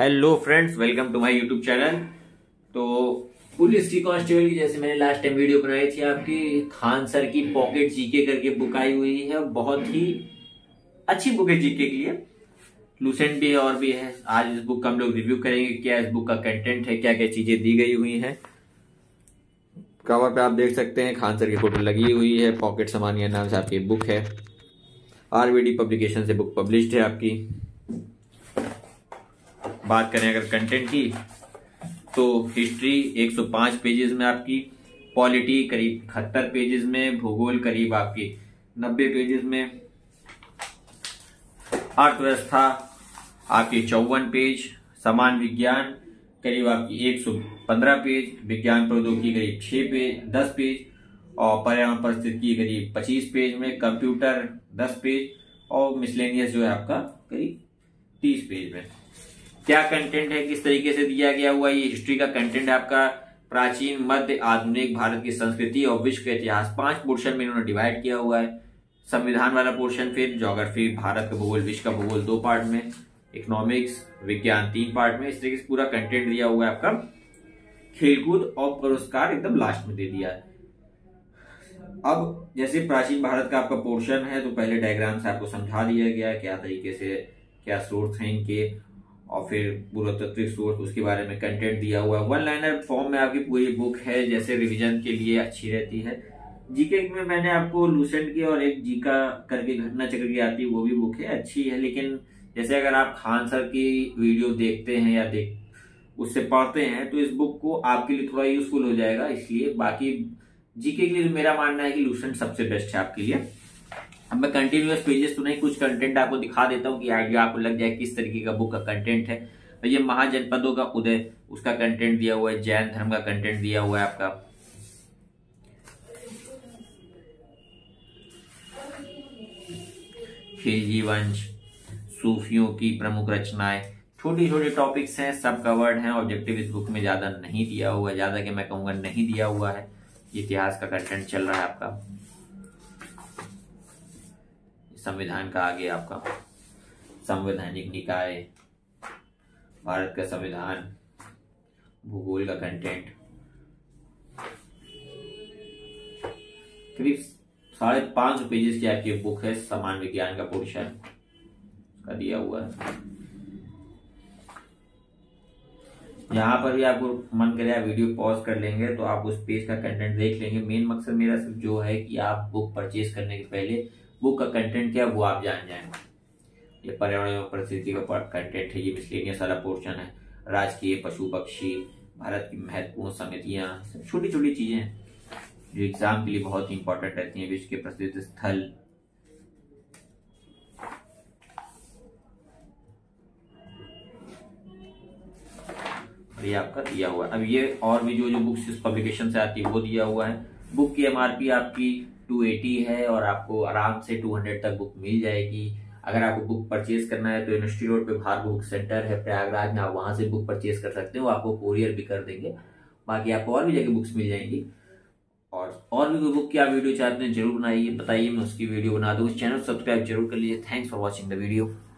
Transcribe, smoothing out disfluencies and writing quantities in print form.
Hello friends, welcome to my YouTube channel. तो police की constable की जैसे मैंने लास्ट टाइम वीडियो बनाई थी आपकी, खान सर की पॉकेट जीके करके बुक आई हुई है। बहुत ही अच्छी बुक है जीके के लिए। लूसेंट भी है और भी है। आज इस बुक का हम लोग रिव्यू करेंगे, क्या इस बुक का कंटेंट है, क्या क्या चीजें दी गई हुई है। कवर पे आप देख सकते हैं खान सर की फोटो लगी हुई है। पॉकेट सामान के नाम से आपकी बुक है। आरवी पब्लिकेशन से बुक पब्लिश्ड है आपकी। बात करें अगर कंटेंट की तो हिस्ट्री 105 पेजेस में आपकी, पॉलिटी करीब 71 पेजेस में, भूगोल करीब आपकी 90 पेजेस में, अर्थव्यवस्था आपकी 54 पेज, सामान्य विज्ञान करीब आपकी 115 पेज, विज्ञान प्रौद्योगिकी करीब 10 पेज और पर्यावरण परिस्थितिकी करीब 25 पेज में, कंप्यूटर 10 पेज और मिसलेनियस जो है आपका करीब 30 पेज में। क्या कंटेंट है, किस तरीके से दिया गया हुआ ये हिस्ट्री का कंटेंट है आपका। प्राचीन, मध्य, आधुनिक भारत की संस्कृति और विश्व का इतिहास 5 पोर्शन में इन्होंने डिवाइड किया हुआ है। संविधान वाला पोर्शन, फिर ज्योग्राफी भारत का भूगोल, विश्व का भूगोल 2 पार्ट में, इकोनॉमिक्स विज्ञान 3 पार्ट में। इस तरीके से पूरा कंटेंट दिया हुआ है आपका। खेलकूद और पुरस्कार एकदम लास्ट में दे दिया है। अब जैसे प्राचीन भारत का आपका पोर्शन है तो पहले डायग्राम से आपको समझा दिया गया है क्या तरीके से क्या सोर्स हैं इनके और फिर पुरातात्विक सोर्स उसके बारे में कंटेंट दिया हुआ है। वन लाइनर फॉर्म में आपकी पूरी बुक है, जैसे रिवीजन के लिए अच्छी रहती है। जीके में मैंने आपको लूसेंट की और एक जीका करके घटना चक्र की आती है, वो भी बुक है, अच्छी है। लेकिन जैसे अगर आप खान सर की वीडियो देखते हैं या उससे पढ़ते हैं तो इस बुक को आपके लिए थोड़ा यूजफुल हो जाएगा। इसलिए बाकी जीके के लिए मेरा मानना है कि लूसेंट सबसे बेस्ट है आपके लिए। अब मैं कंटिन्यूअस पेजेस तो नहीं, कुछ कंटेंट आपको दिखा देता हूँ कि आइडिया आपको लग जाए किस तरीके का बुक का कंटेंट है। तो ये महाजनपदों का उदय, उसका कंटेंट दिया हुआ है। जैन धर्म का कंटेंट दिया हुआ है आपका। खिलजी वंश, सूफियों की प्रमुख रचनाएं, छोटे छोटे टॉपिक्स हैं, सब कवर्ड हैं। ऑब्जेक्टिव इस बुक में ज्यादा नहीं दिया हुआ है, ज्यादा कि मैं कहूँगा नहीं दिया हुआ है। इतिहास का कंटेंट चल रहा है आपका। संविधान का आगे आपका संवैधानिक निकाय, भारत का संविधान, भूगोल का कंटेंट, करीब 550 पेजेस की आपकी बुक है। सामान्य विज्ञान का पोर्शन का दिया हुआ है। यहाँ पर भी आपको मन करे आप वीडियो पॉज कर लेंगे तो आप उस पेज का कंटेंट देख लेंगे। मेन मकसद मेरा सिर्फ जो है कि आप बुक परचेज करने के पहले बुक का कंटेंट क्या है वो आप जान जाए। ये पर्यावरण और परिस्थिति का कंटेंट है। ये मिसलेनियस वाला पोर्शन है। राजकीय, पशु पक्षी, भारत की महत्वपूर्ण समितियाँ, छोटी छोटी चीजें हैं जो एग्जाम के लिए बहुत ही इंपॉर्टेंट रहती है। विश्व के प्रसिद्ध स्थल, ये आपका दिया हुआ है। अब ये और भी जो बुक्स इस पब्लिकेशन से आती है वो दिया हुआ है। बुक की एमआरपी आपकी 280 है और आपको आराम से 200 तक बुक मिल जाएगी। अगर आपको बुक परचेज करना है तो यूनिवर्सिटी रोड पे भारत बुक सेंटर है प्रयागराज में, आप वहां से बुक परचेज कर सकते हो। आपको कोरियर भी कर देंगे। बाकी आपको और भी जगह बुक्स मिल जाएंगी। और भी कोई बुक की आप वीडियो चाहते हैं जरूर बनाइए, बताइए, मैं उसकी वीडियो बना दूँ। चैनल सब्सक्राइब जरूर कर लीजिए। Thanks for watching the video.